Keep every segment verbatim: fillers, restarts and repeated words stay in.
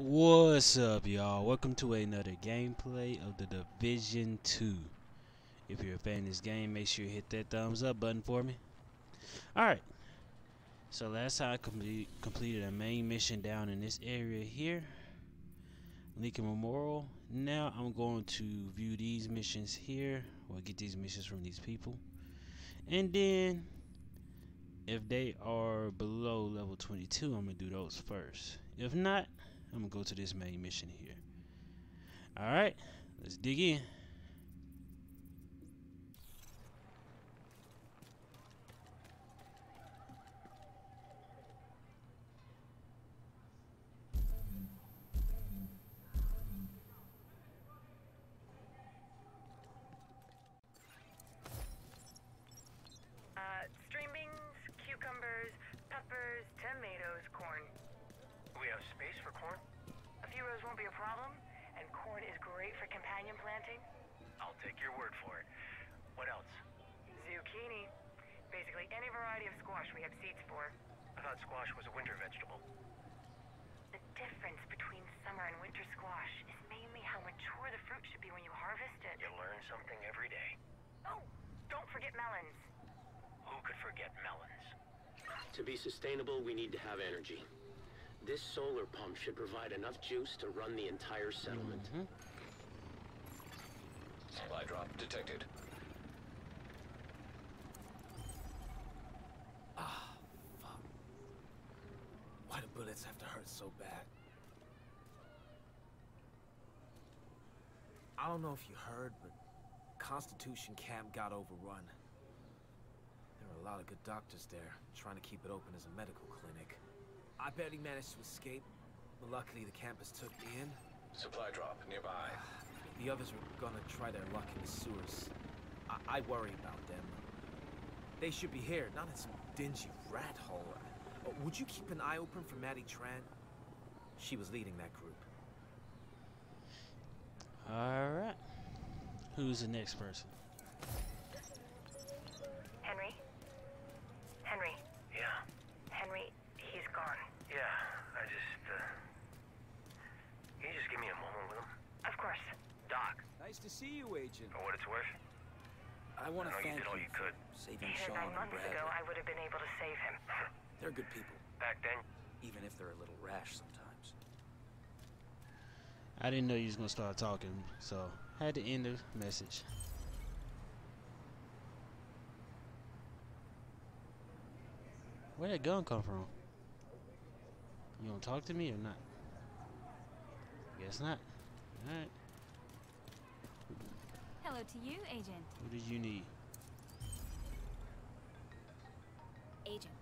What's up, y'all? Welcome to another gameplay of The Division two. If you're a fan of this game, make sure you hit that thumbs up button for me. Alright, so last time I complete, completed a main mission down in this area here, Lincoln Memorial. Now I'm going to view these missions here, or get these missions from these people, and then if they are below level twenty-two, I'm going to do those first. If not, I'm going to go to this main mission here. Alright, let's dig in. Something every day. Oh, don't forget melons. Who could forget melons? To be sustainable, we need to have energy. This solar pump should provide enough juice to run the entire settlement. Mm-hmm. Supply drop detected. Ah, fuck. Why do bullets have to hurt so bad? I don't know if you heard, but Constitution Camp got overrun. There were a lot of good doctors there, trying to keep it open as a medical clinic. I barely managed to escape, but luckily the campus took me in. Supply drop nearby. The others were gonna try their luck in the sewers. I, I worry about them. They should be here, not in some dingy rat hole. Would you keep an eye open for Maddie Tran? She was leading that group. Alright. Who's the next person? Henry? Henry? Yeah? Henry, he's gone. Yeah, I just, uh... can you just give me a moment with him? Of course. Doc. Nice to see you, Agent. For what it's worth? I want to thank you. I know you did all you could. Saving Sean and Bradley. Months ago, I would have been able to save him. They're good people. Back then? Even if they're a little rash sometimes. I didn't know you was gonna start talking, so I had to end the message. Where'd that gun come from? You gonna talk to me or not? Guess not. Alright. Hello to you, Agent. What did you need? Agent.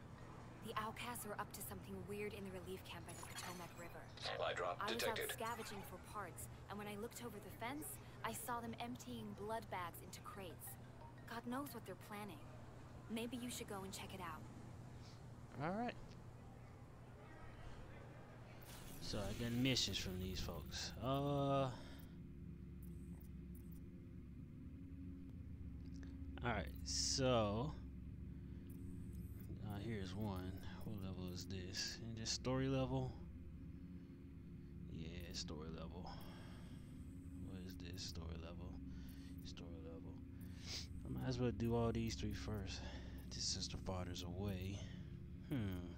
The outcasts were up to something weird in the relief camp by the Potomac River. Supply drop detected. I was out scavenging for parts, and when I looked over the fence, I saw them emptying blood bags into crates. God knows what they're planning. Maybe you should go and check it out. Alright. So I got missions from these folks. Uh... Alright, so... Uh, here's one. What level is this? And just story level? Yeah, story level. What is this? Story level. Story level. I might as well do all these three first. This sister father's away. Hmm.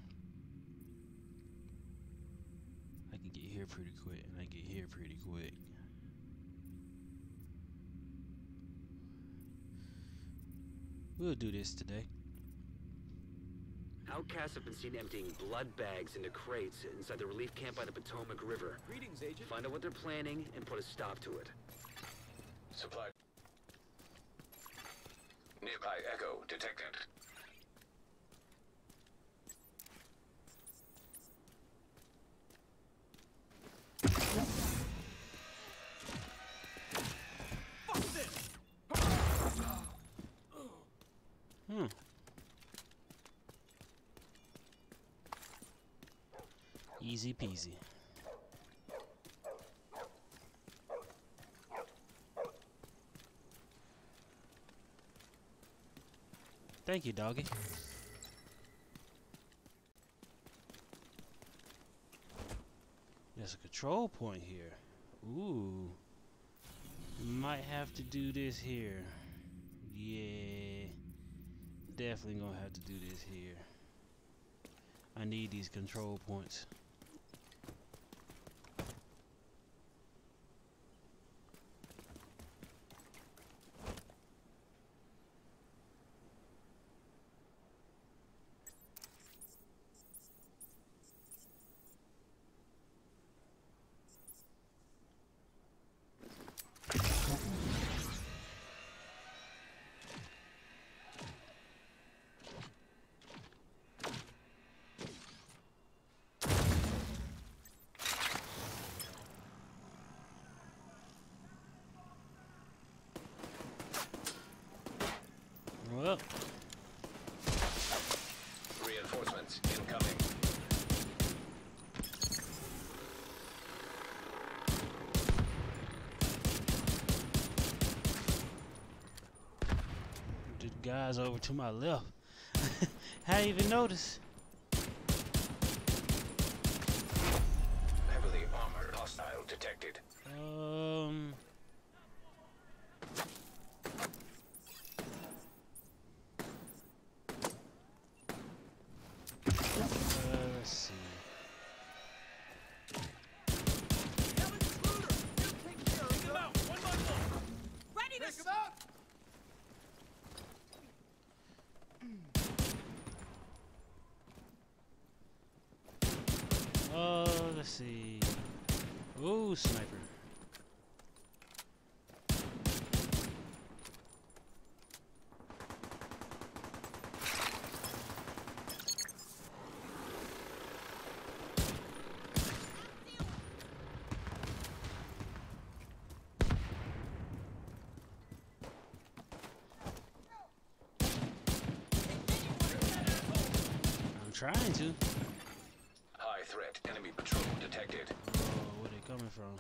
I can get here pretty quick, and I get here pretty quick. We'll do this today. Outcasts have been seen emptying blood bags into crates inside the relief camp by the Potomac River. Greetings, Agent. Find out what they're planning and put a stop to it. Supply. Nearby echo detected. Hmm. Easy peasy. Thank you, doggy. That's a good Control point here. Ooh. Might have to do this here. Yeah. Definitely gonna have to do this here. I need these control points. Reinforcements incoming. The guys over to my left. I didn't even notice. Heavily armored, hostile detected. Um. Oh, let's see. Ooh, sniper. I'm trying to. High threat, enemy patrol detected. Oh, where they coming from?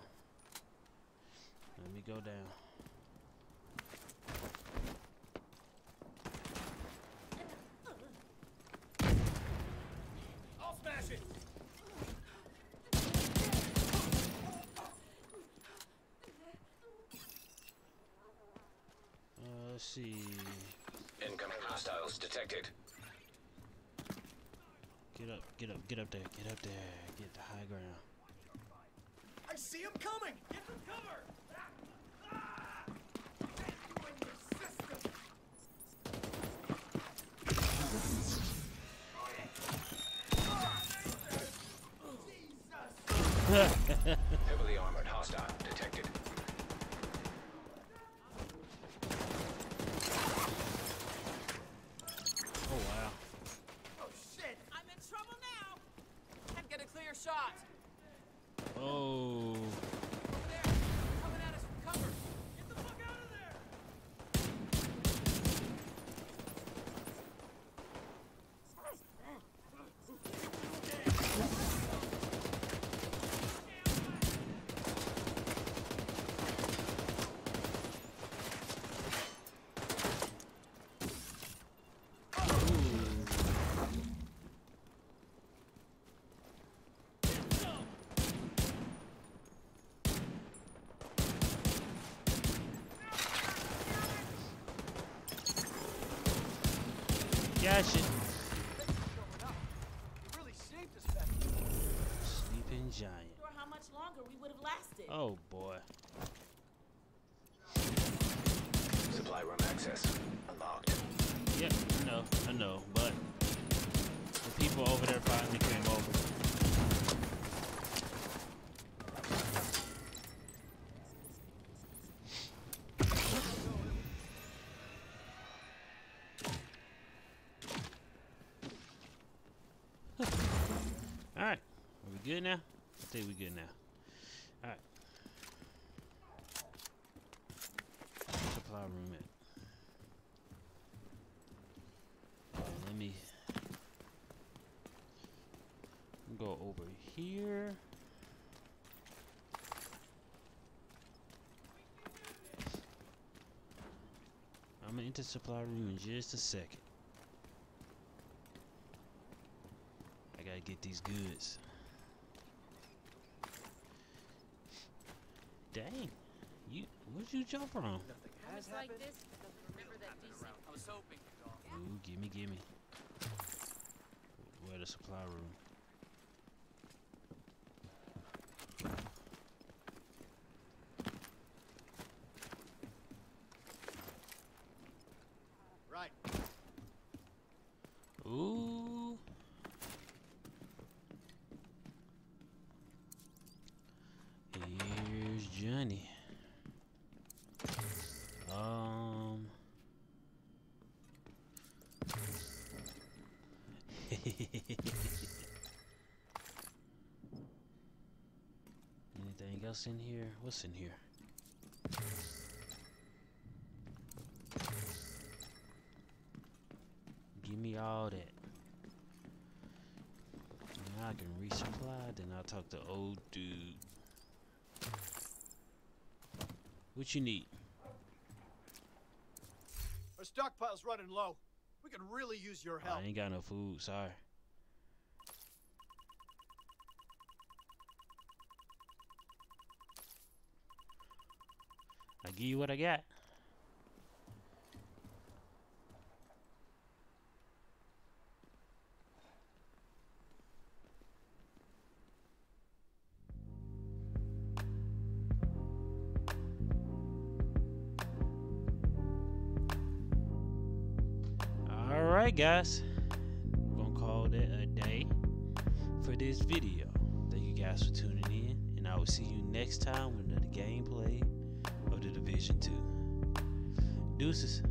Let me go down. I'll smash it! Uh, let's see. Incoming hostiles detected. Get up, get up, get up there, get up there, get the high ground. I see him coming! Get some cover! Ah, ah. Get you in your system. Oh, yeah. Oh, Jesus. Heavily armored hostile detected. Oh wow. Trouble now. I'm gonna clear shot. Oh. Over there. Coming at us from cover. Get the fuck out of there. Gotcha. Sleeping giant. Or how much longer we would have lasted. Oh boy. Supply room access unlocked. Yep, I know, I know, but the people over there finally came over. Alright, are we good now? I think we good now. Alright. Supply room at. Alright, let me go over here. I'm gonna enter supply room in just a second. Gotta get these goods. Dang. You, where'd you jump from? Nothing has happened. I was hoping. Ooh, gimme, gimme. Where the supply room? Right. Ooh. Here's Johnny. Um. Anything else in here? What's in here? Give me all that. Now I can resupply, then I'll talk to old dude. What you need? Our stockpile's running low. We could really use your help. I ain't got no food, sorry. I give you what I got. Alright guys, I'm going to call it a day for this video. Thank you guys for tuning in, and I will see you next time with another gameplay of The Division two. Deuces.